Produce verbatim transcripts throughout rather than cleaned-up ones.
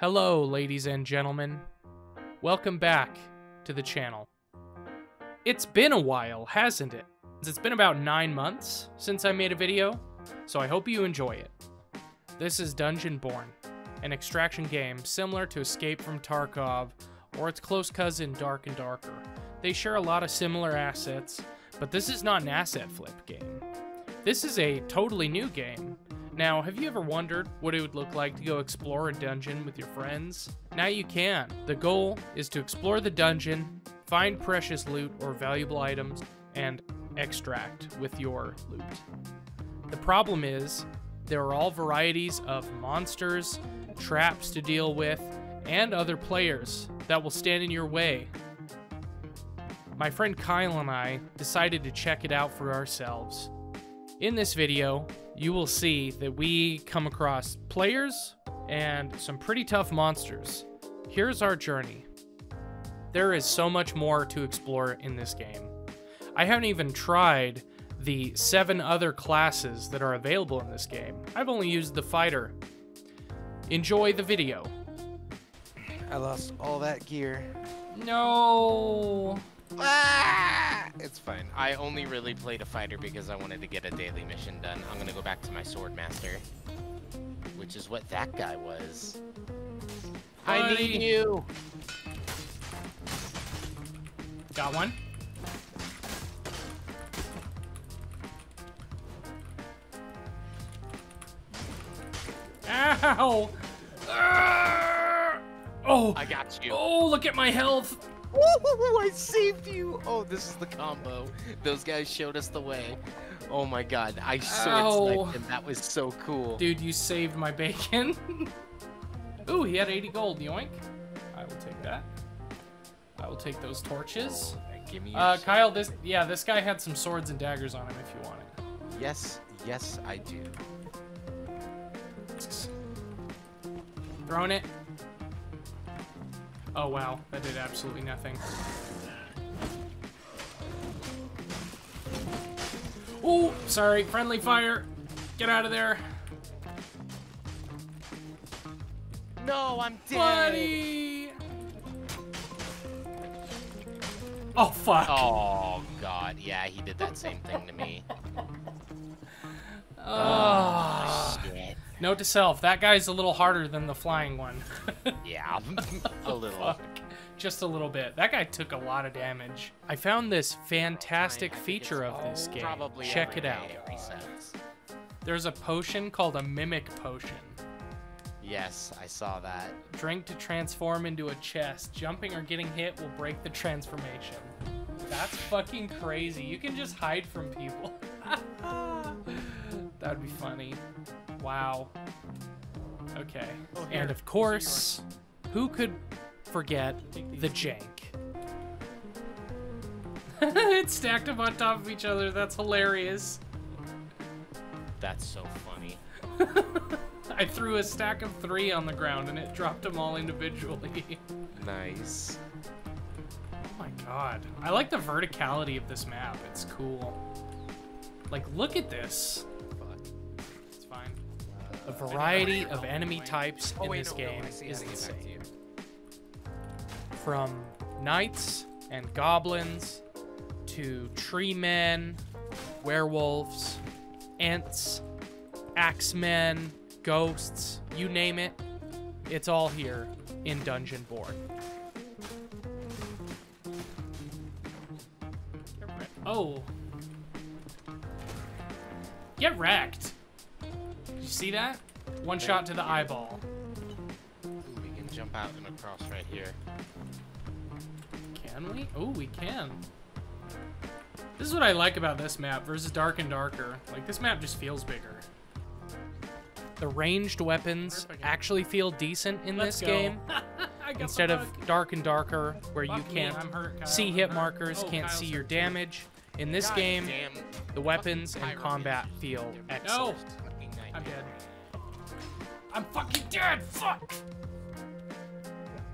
Hello, ladies and gentlemen. Welcome back to the channel. It's been a while, hasn't it? It's been about nine months since I made a video, so I hope you enjoy it. This is Dungeonborne, an extraction game similar to Escape from Tarkov or its close cousin Dark and Darker. They share a lot of similar assets, but this is not an asset flip game. This is a totally new game. Now, have you ever wondered what it would look like to go explore a dungeon with your friends? Now you can. The goal is to explore the dungeon, find precious loot or valuable items, and extract with your loot. The problem is, there are all varieties of monsters, traps to deal with, and other players that will stand in your way. My friend Kyle and I decided to check it out for ourselves. In this video, you will see that we come across players and some pretty tough monsters. Here's our journey. There is so much more to explore in this game. I haven't even tried the seven other classes that are available in this game. I've only used the fighter. Enjoy the video. I lost all that gear. No. Ah! It's fine. I only really played a fighter because I wanted to get a daily mission done. I'm gonna go back to my sword master, which is what that guy was. Buddy. I need you. Got one. Ow! Ah! Oh! I got you. Oh, look at my health. Woohoo! I saved you! Oh, this is the combo. Those guys showed us the way. Oh my god, I sword sniped him. That was so cool. Dude, you saved my bacon. Ooh, he had eighty gold, yoink. I will take that. I will take those torches. Oh, give me your uh, sword. Kyle, this yeah, this guy had some swords and daggers on him if you want it. Yes, yes, I do. Throwing it. Oh wow, that did absolutely nothing. Oh, sorry, friendly fire. Get out of there. No, I'm dead. Buddy. Oh fuck. Oh god, yeah, he did that same thing to me. Oh, shit. Note to self, that guy's a little harder than the flying one. Yeah, a little. Fuck. Just a little bit. That guy took a lot of damage. I found this fantastic feature of this game. Check it out. There's a potion called a mimic potion. Yes, I saw that. Drink to transform into a chest. Jumping or getting hit will break the transformation. That's fucking crazy. You can just hide from people. That would be funny. Wow. Okay. Oh, and of course, who could forget the jank? It stacked up on top of each other. That's hilarious. That's so funny. I threw a stack of three on the ground and it dropped them all individually. Nice. Oh my god. I like the verticality of this map. It's cool. Like, look at this. The variety of enemy types in this game is insane. From knights and goblins to tree men, werewolves, ents, axemen, ghosts, you name it, it's all here in Dungeonborne. Oh. Get wrecked! You see that? One shot to the eyeball. Ooh, we can jump out and across right here. Can we? Oh, we can. This is what I like about this map versus Dark and Darker. Like, this map just feels bigger. The ranged weapons actually feel decent in Let's this go. game. Instead of Dark and Darker, where Fuck you can't me, hurt, see I'm hit hurt. markers, oh, can't Kyle's see your hurt. damage. In this God game, damn. the weapons Fucking and combat bitch. feel excellent. No. I'm dead. I'm fucking dead! Fuck!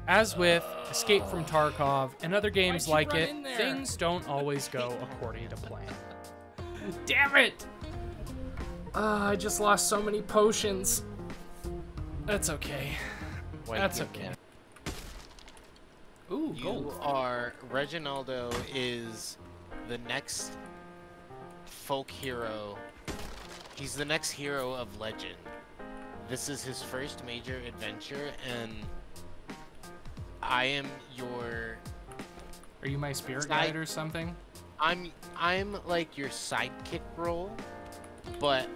As with Escape from Tarkov and other games like it, things don't always go according to plan. Damn it! Uh, I just lost so many potions. That's okay. When That's okay. Ooh, you gold. Are Reginaldo is the next folk hero. He's the next hero of legend. This is his first major adventure, and I am your. Are you my spirit guide or something? I'm I'm like your sidekick role, but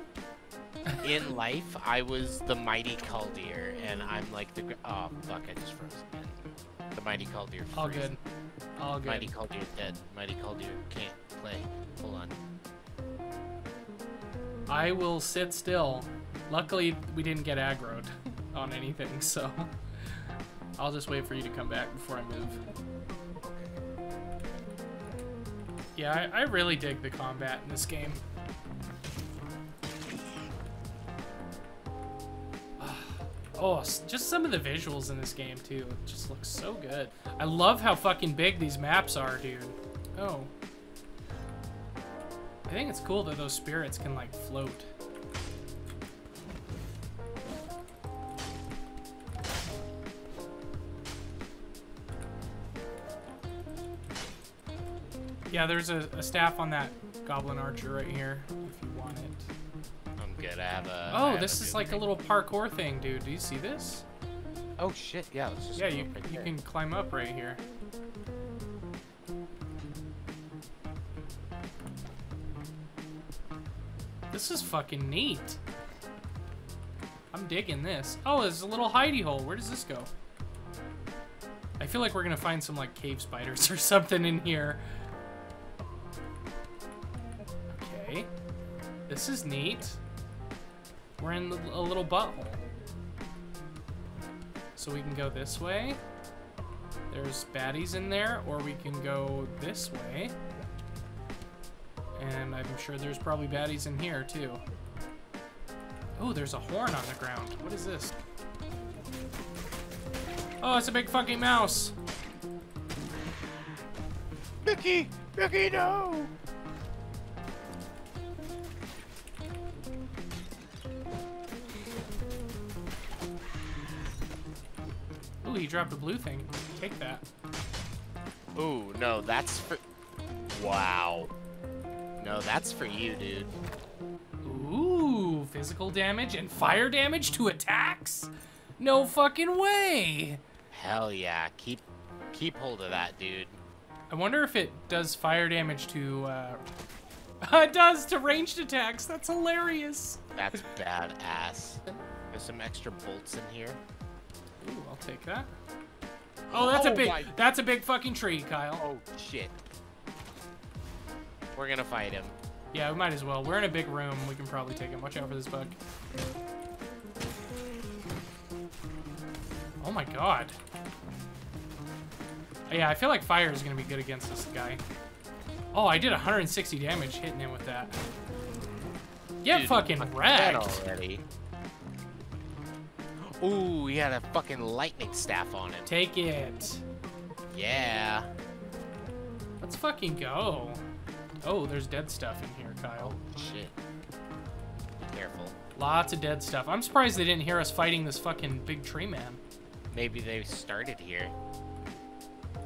in life I was the mighty Kaldir, and I'm like the oh fuck I just froze again. The mighty Kaldir. All good. All good. Mighty Kaldir dead. Mighty Kaldir can't play. Hold on. I will sit still. Luckily we didn't get aggroed on anything, so I'll just wait for you to come back before I move. Yeah, I, I really dig the combat in this game. Oh, just some of the visuals in this game, too. It just looks so good. I love how fucking big these maps are, dude. Oh. I think it's cool that those spirits can, like, float. Yeah, there's a, a staff on that goblin archer right here, if you want it. I'm good, I have a... Oh, have this a is like thing. a little parkour thing, dude. Do you see this? Oh, shit, yeah. Let's just yeah, you, right you can climb up right here. This is fucking neat. I'm digging this. Oh, there's a little hidey hole. Where does this go? I feel like we're gonna find some, like, cave spiders or something in here. This is neat. We're in a little butthole. So we can go this way. There's baddies in there, or we can go this way. And I'm sure there's probably baddies in here, too. Oh, there's a horn on the ground. What is this? Oh, it's a big fucking mouse. Mickey! Mickey, no! He dropped a blue thing. Take that. Ooh, no, that's for... Wow. No, that's for you, dude. Ooh, physical damage and fire damage to attacks? No fucking way! Hell yeah. Keep keep hold of that, dude. I wonder if it does fire damage to... Uh... it does to ranged attacks. That's hilarious. That's badass. There's some extra bolts in here. Ooh, I'll take that. Oh, that's oh a big, my... that's a big fucking tree, Kyle. Oh, shit. We're gonna fight him. Yeah, we might as well. We're in a big room. We can probably take him. Watch out for this bug. Oh my god. Yeah, I feel like fire is gonna be good against this guy. Oh, I did one hundred sixty damage hitting him with that. Get Dude, fucking wrecked. Already. Ooh, he had a fucking lightning staff on him. Take it. Yeah. Let's fucking go. Oh, there's dead stuff in here, Kyle. Oh, shit. Be careful. Lots of dead stuff. I'm surprised they didn't hear us fighting this fucking big tree man. Maybe they started here.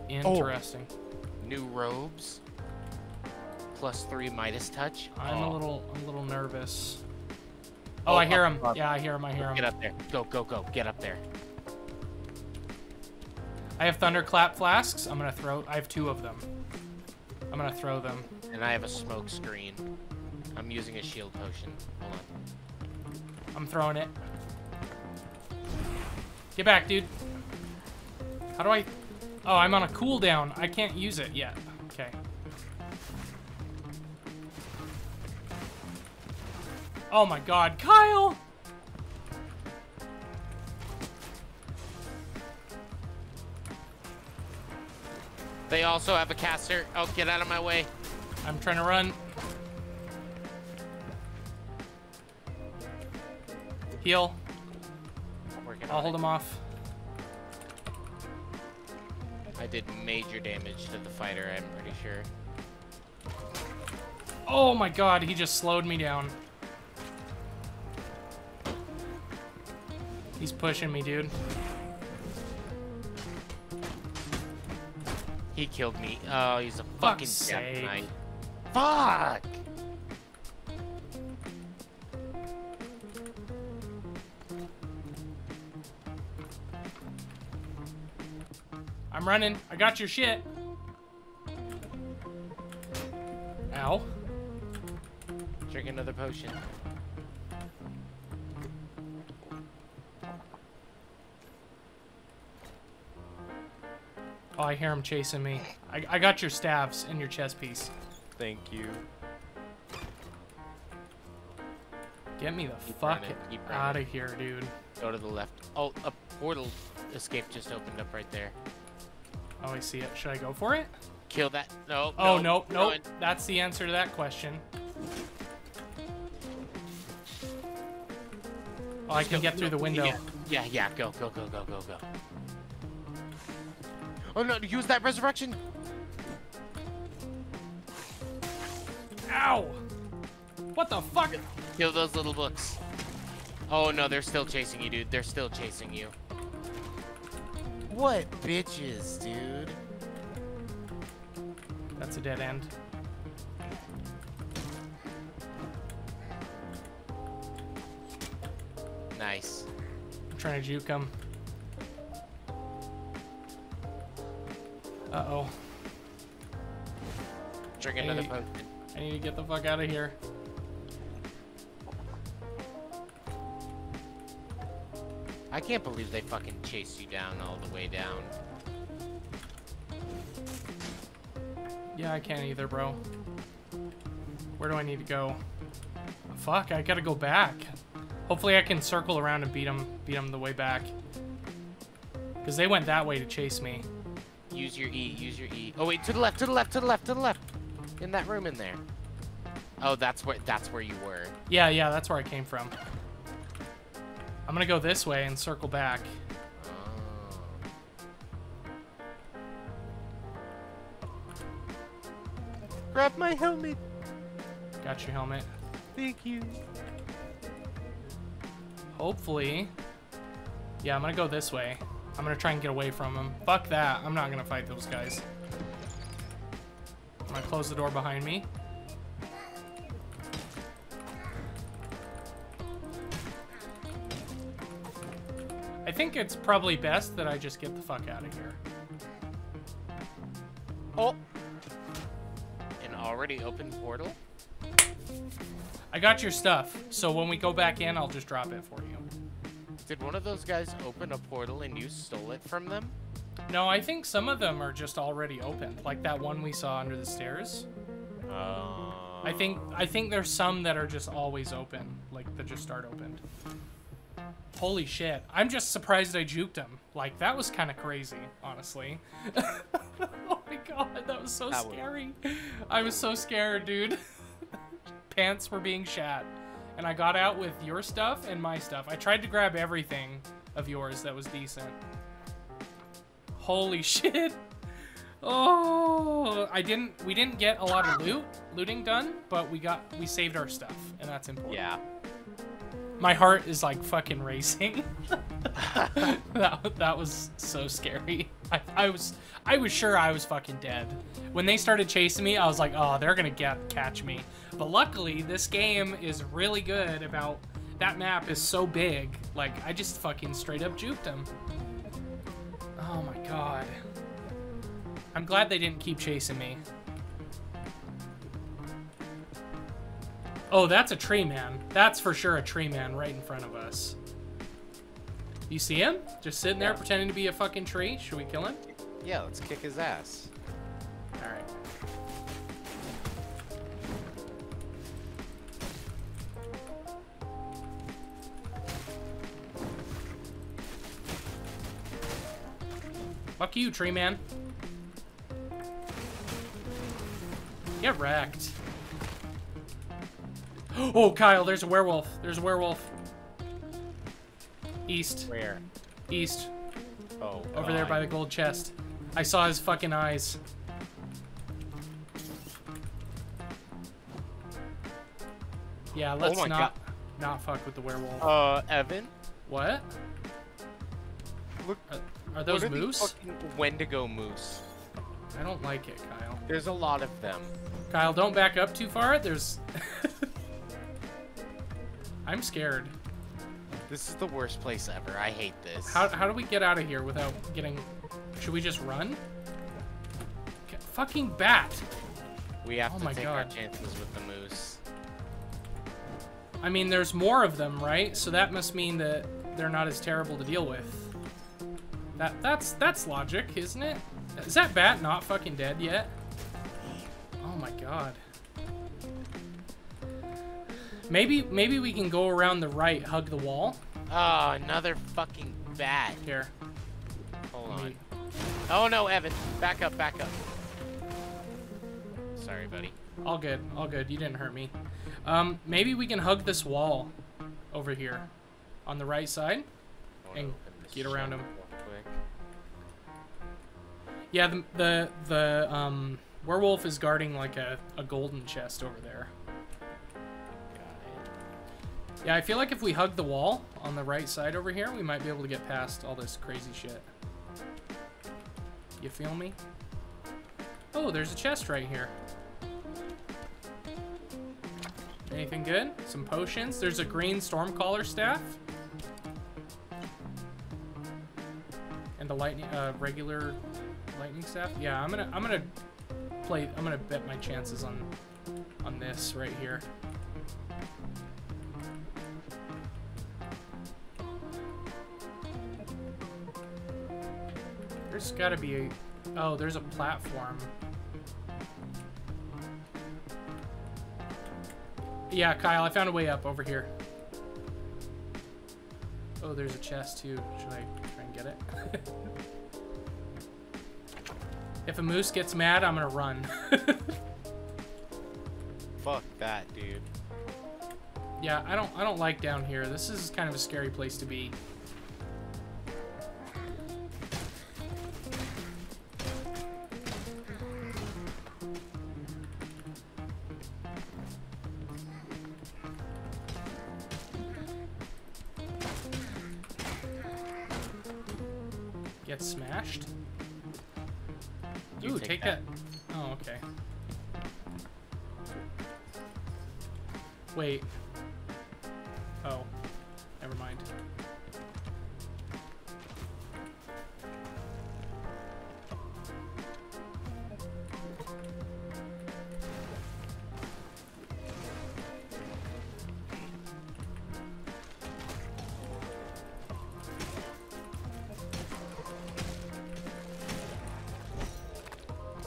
Interesting. Oh. New robes. Plus three Midas touch. I'm oh. a little, a little nervous. Oh, oh, I hear him. Up, up. Yeah, I hear him. I hear him. Get up there. Go, go, go. Get up there. I have thunderclap flasks. I'm going to throw... I have two of them. I'm going to throw them. And I have a smoke screen. I'm using a shield potion. Hold on. I'm throwing it. Get back, dude. How do I... Oh, I'm on a cooldown. I can't use it yet. Okay. Oh my god, Kyle! They also have a caster. Oh, get out of my way. I'm trying to run. Heal. I'll hold him off. I did major damage to the fighter, I'm pretty sure. Oh my god, he just slowed me down. He's pushing me, dude. He killed me. Oh, he's a fucking death knight. Fuck! I'm running. I got your shit. Ow. Drink another potion. Oh, I hear him chasing me. I, I got your staves and your chest piece. Thank you. Get me the Keep fuck out of here, dude. Go to the left. Oh, a portal escape just opened up right there. Oh, I see it. Should I go for it? Kill that. No. Oh, no, no. no. That's the answer to that question. Oh, I can go, get through no, the window. Yeah, yeah, yeah. Go, go, go, go, go, go. Oh, no, use that resurrection. Ow! What the fuck? Kill those little books. Oh, no, they're still chasing you, dude. They're still chasing you. What bitches, dude? That's a dead end. Nice. I'm trying to juke him. Uh-oh. Drink another potion. I need to get the fuck out of here. I can't believe they fucking chased you down all the way down. Yeah, I can't either, bro. Where do I need to go? Fuck, I gotta go back. Hopefully I can circle around and beat them, beat them the way back. Because they went that way to chase me. Use your E, use your E. Oh wait, to the left, to the left, to the left, to the left. In that room in there. Oh, that's where that's where you were. Yeah, yeah, that's where I came from. I'm gonna go this way and circle back. Oh. Grab my helmet. Got your helmet. Thank you. Hopefully. Yeah, I'm gonna go this way. I'm gonna try and get away from him. Fuck that. I'm not gonna fight those guys. I'm gonna close the door behind me. I think it's probably best that I just get the fuck out of here. Oh! An already open portal? I got your stuff, so when we go back in, I'll just drop it for you. Did one of those guys open a portal and you stole it from them? No, I think some of them are just already open, like that one we saw under the stairs. Uh... I think I think there's some that are just always open, like that just start opened. Holy shit. I'm just surprised I juked him. Like, that was kind of crazy, honestly. Oh my god, that was so that scary. Was... I was so scared, dude. Pants were being shat. And I got out with your stuff and my stuff. I tried to grab everything of yours that was decent. Holy shit. Oh, I didn't, we didn't get a lot of loot, looting done, but we got, we saved our stuff, and that's important. Yeah. My heart is like fucking racing. that, that was so scary. I, I was, I was sure I was fucking dead. When they started chasing me, I was like, oh, they're gonna get, catch me. But luckily, this game is really good about, that map is so big. Like, I just fucking straight up juked them. Oh my god. I'm glad they didn't keep chasing me. Oh, that's a tree man. That's for sure a tree man right in front of us. You see him? Just sitting there pretending to be a fucking tree? Should we kill him? Yeah, let's kick his ass. Alright. Fuck you, tree man. Get wrecked. Oh, Kyle, there's a werewolf. There's a werewolf. East. Where? East. Oh. Over oh, there by the gold chest. I saw his fucking eyes. Yeah, let's oh not God. not fuck with the werewolf. Uh, Evan? What? Look, are, are those what are moose? Fucking Wendigo moose. I don't like it, Kyle. There's a lot of them. Kyle, don't back up too far. There's... I'm scared. This is the worst place ever. I hate this. How, how do we get out of here without getting... Should we just run? Get fucking bat! We have oh to my take God. our chances with the moose. I mean, there's more of them, right? So that must mean that they're not as terrible to deal with. That that's that's logic, isn't it? Is that bat not fucking dead yet? Oh my God. Maybe maybe we can go around the right, hug the wall. Oh, another fucking bat. Here. Hold on. Oh no, Evan. Back up, back up. Sorry, buddy. All good, all good. You didn't hurt me. Um, maybe we can hug this wall over here on the right side and get around him. Yeah, the, the, the um, werewolf is guarding like a, a golden chest over there. Yeah, I feel like if we hug the wall on the right side over here, we might be able to get past all this crazy shit. You feel me? Oh, there's a chest right here. Anything good? Some potions. There's a green Stormcaller staff. And the lightning, uh, regular lightning staff. Yeah, I'm gonna, I'm gonna play, I'm gonna bet my chances on, on this right here. There's gotta be a, oh, there's a platform. Yeah, Kyle, I found a way up over here. Oh, there's a chest too. Should I try and get it? If a moose gets mad, I'm gonna run. Fuck that, dude. Yeah, I don't I don't like down here. This is kind of a scary place to be. Smashed. You Ooh, take, take that. that. Oh, okay. Wait. Oh, never mind.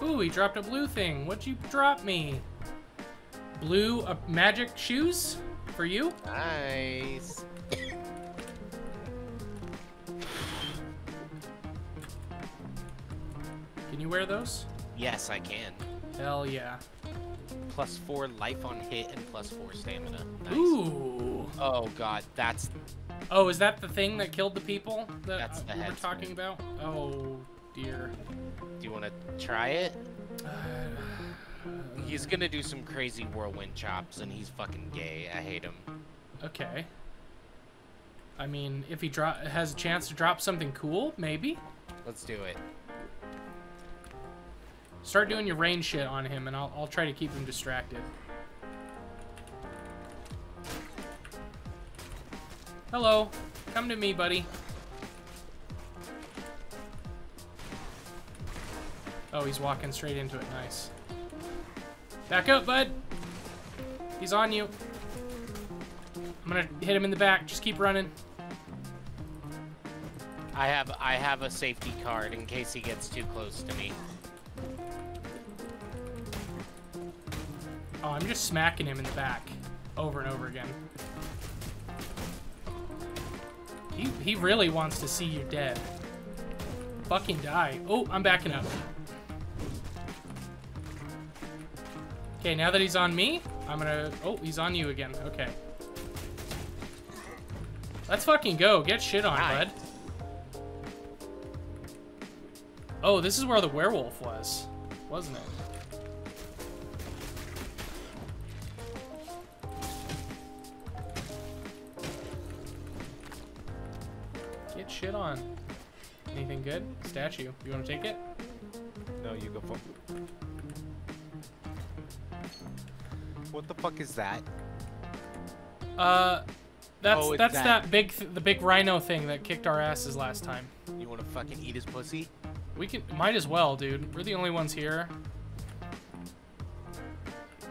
Ooh, he dropped a blue thing. What'd you drop me? Blue uh, magic shoes for you? Nice. Can you wear those? Yes, I can. Hell yeah. Plus four life on hit and plus four stamina. Nice. Ooh. Oh, God. That's... Oh, is that the thing that killed the people that that's the we were talking about? Oh, dear. Do you want to try it? Uh, he's gonna do some crazy whirlwind chops, and he's fucking gay. I hate him. Okay. I mean, if he dro- has a chance to drop something cool, maybe? Let's do it. Start doing your rain shit on him, and I'll, I'll try to keep him distracted. Hello. Come to me, buddy. Oh, he's walking straight into it. Nice. Back up, bud. He's on you. I'm gonna hit him in the back. Just keep running. I have I have a safety card in case he gets too close to me. Oh, I'm just smacking him in the back over and over again. He, he really wants to see you dead. Fucking die. Oh, I'm backing up. Okay, now that he's on me, I'm gonna... Oh, he's on you again. Okay. Let's fucking go. Get shit on, Hi. bud. Oh, this is where the werewolf was, wasn't it? Get shit on. Anything good? Statue. You want to take it? No, you go for it. What the fuck is that? Uh, that's oh, that's that, that big th the big rhino thing that kicked our asses last time. You want to fucking eat his pussy? We can, might as well, dude. We're the only ones here.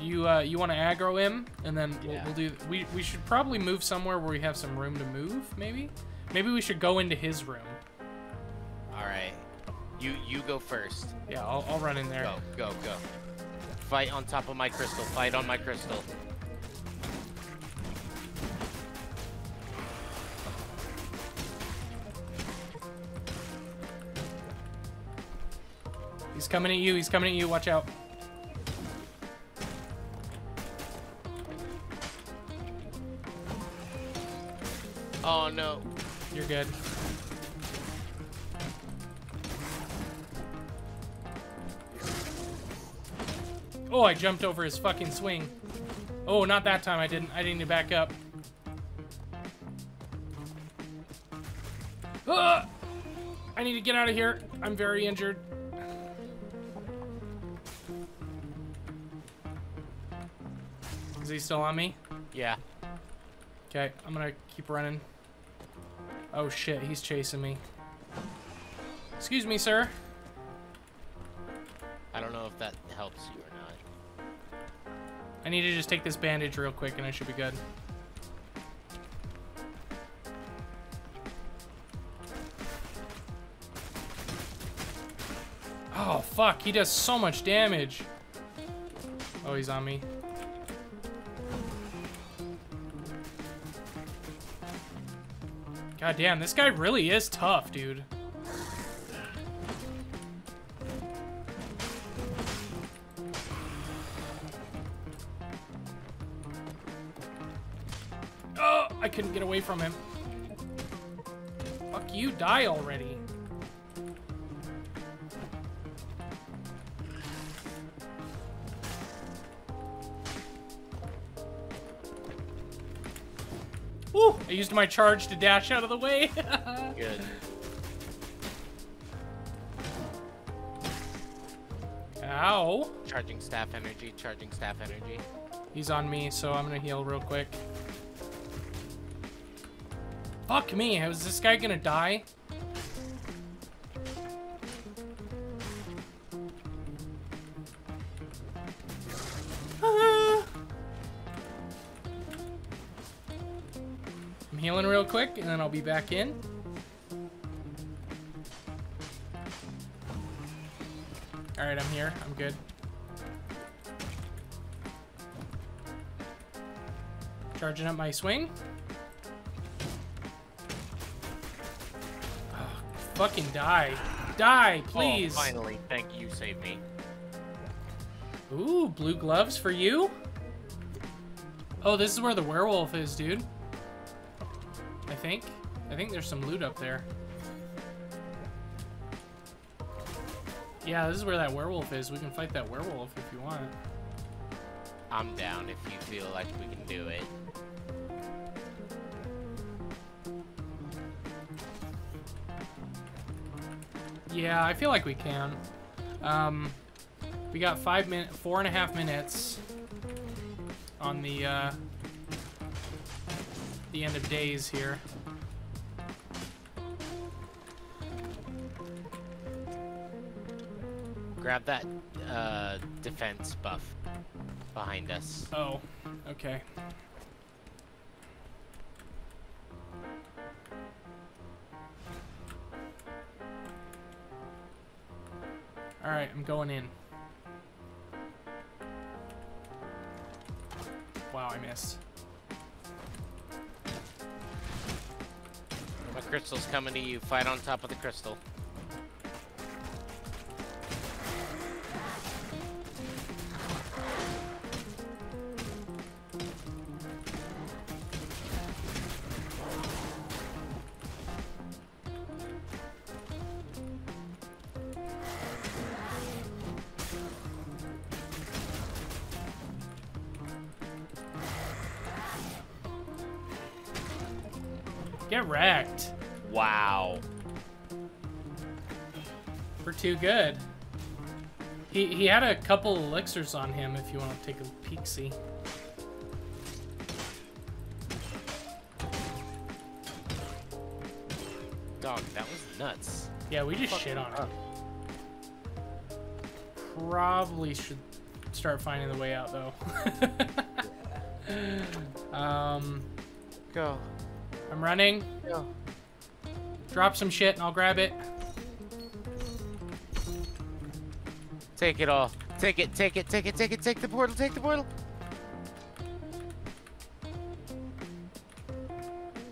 You uh, you want to aggro him, and then yeah. we'll, we'll do. We we should probably move somewhere where we have some room to move. Maybe, maybe we should go into his room. All right, you you go first. Yeah, I'll I'll run in there. Go go go. Fight on top of my crystal. Fight on my crystal. He's coming at you. He's coming at you. Watch out. Oh no. You're good. Oh, I jumped over his fucking swing. Oh, not that time. I didn't. I didn't need to back up. Ah! I need to get out of here. I'm very injured. Is he still on me? Yeah. Okay, I'm gonna keep running. Oh shit, he's chasing me. Excuse me, sir. I don't know if that helps you or not. I need to just take this bandage real quick and I should be good. Oh fuck, he does so much damage. Oh, he's on me. God damn, this guy really is tough, dude. Oh, I couldn't get away from him. Fuck you, die already. Woo! I used my charge to dash out of the way. Good. Ow. Charging staff energy, charging staff energy. He's on me, so I'm gonna heal real quick. Fuck me, is this guy gonna die? Healing real quick and then I'll be back in. All right, I'm here. I'm good. Charging up my swing. Oh, fucking die. Die, please. Oh, finally. Thank you. Save me. Ooh, blue gloves for you. Oh, this is where the werewolf is, dude. I think. I think there's some loot up there. Yeah, this is where that werewolf is. We can fight that werewolf if you want. I'm down if you feel like we can do it. Yeah, I feel like we can. Um, we got five minutes, four and a half minutes on the, uh, the end of days here. Grab that uh, defense buff behind us. Oh, okay. All right, I'm going in. Wow, I missed. My crystal's coming to you. Fight on top of the crystal. Get wrecked. Wow. We're too good. He, he had a couple elixirs on him if you want to take a peek-see. Dog, that was nuts. Yeah, we just shit on him. Probably should start finding the way out, though. um, Go. I'm running. Go. Drop some shit and I'll grab it. Take it all. Take it, take it, take it, take it, take the portal, take the portal.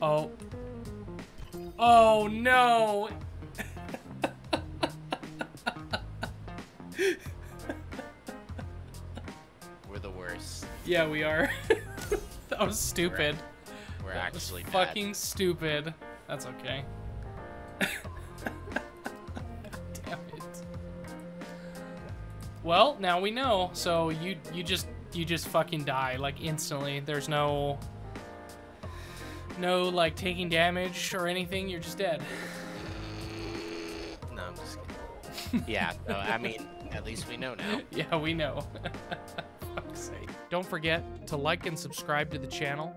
Oh. Oh, no. We're the worst. Yeah, we are. That was stupid. We're, we're that actually was fucking bad. Stupid. That's okay. Well, now we know. So you you just you just fucking die like instantly. There's no no like taking damage or anything. You're just dead. No, I'm just kidding. Yeah, no, I mean, at least we know now. Yeah, we know. Fuck's sake. Don't forget to like and subscribe to the channel,